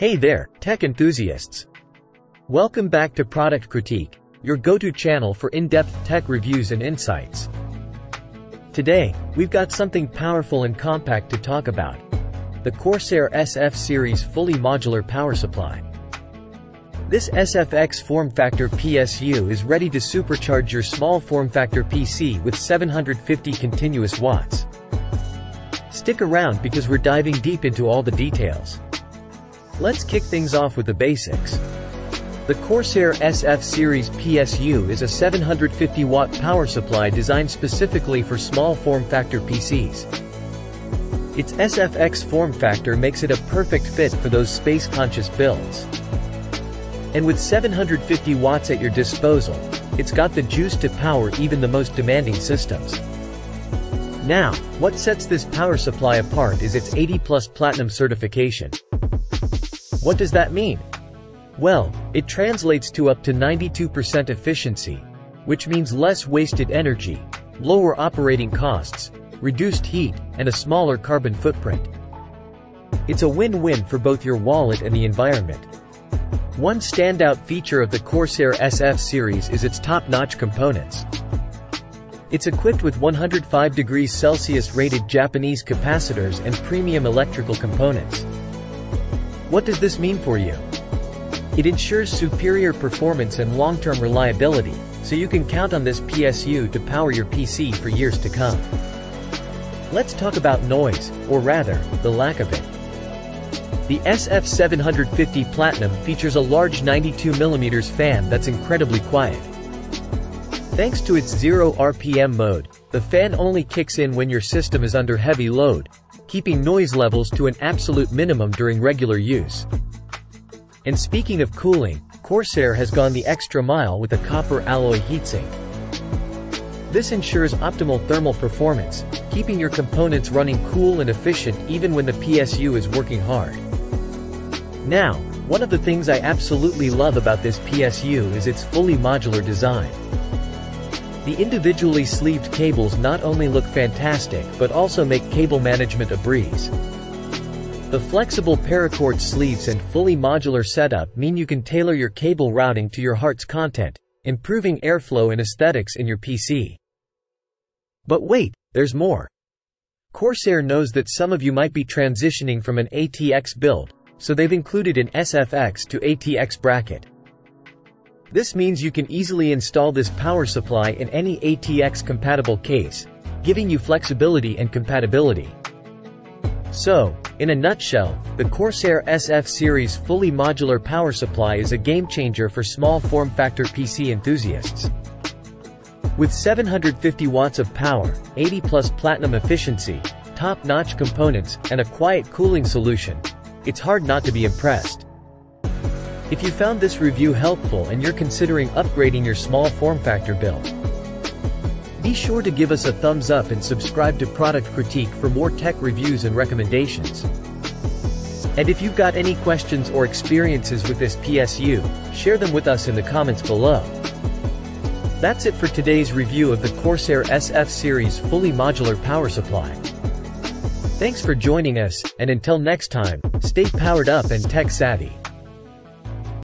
Hey there, tech enthusiasts. Welcome back to Product Critique, your go-to channel for in-depth tech reviews and insights. Today, we've got something powerful and compact to talk about. The Corsair SF series fully modular power supply. This SFX form factor PSU is ready to supercharge your small form factor PC with 750 continuous watts. Stick around because we're diving deep into all the details. Let's kick things off with the basics. The Corsair SF Series PSU is a 750-watt power supply designed specifically for small form factor PCs. Its SFX form factor makes it a perfect fit for those space-conscious builds. And with 750 watts at your disposal, it's got the juice to power even the most demanding systems. Now, what sets this power supply apart is its 80+ Platinum certification. What does that mean? Well, it translates to up to 92% efficiency, which means less wasted energy, lower operating costs, reduced heat, and a smaller carbon footprint. It's a win-win for both your wallet and the environment. One standout feature of the Corsair SF series is its top-notch components. It's equipped with 105 degrees Celsius rated Japanese capacitors and premium electrical components. What does this mean for you? It ensures superior performance and long-term reliability, so you can count on this PSU to power your PC for years to come. Let's talk about noise, or rather, the lack of it. The SF750 Platinum features a large 92mm fan that's incredibly quiet. Thanks to its 0 RPM mode, the fan only kicks in when your system is under heavy load, keeping noise levels to an absolute minimum during regular use. And speaking of cooling, Corsair has gone the extra mile with a copper alloy heatsink. This ensures optimal thermal performance, keeping your components running cool and efficient even when the PSU is working hard. Now, one of the things I absolutely love about this PSU is its fully modular design. The individually sleeved cables not only look fantastic but also make cable management a breeze. The flexible paracord sleeves and fully modular setup mean you can tailor your cable routing to your heart's content, improving airflow and aesthetics in your PC. But wait, there's more. Corsair knows that some of you might be transitioning from an ATX build, so they've included an SFX to ATX bracket. This means you can easily install this power supply in any ATX-compatible case, giving you flexibility and compatibility. So, in a nutshell, the Corsair SF series fully modular power supply is a game-changer for small form-factor PC enthusiasts. With 750 watts of power, 80+ Platinum efficiency, top-notch components, and a quiet cooling solution, it's hard not to be impressed. If you found this review helpful and you're considering upgrading your small form factor build, be sure to give us a thumbs up and subscribe to Product Critique for more tech reviews and recommendations. And if you've got any questions or experiences with this PSU, share them with us in the comments below. That's it for today's review of the Corsair SF series fully modular power supply. Thanks for joining us, and until next time, stay powered up and tech savvy.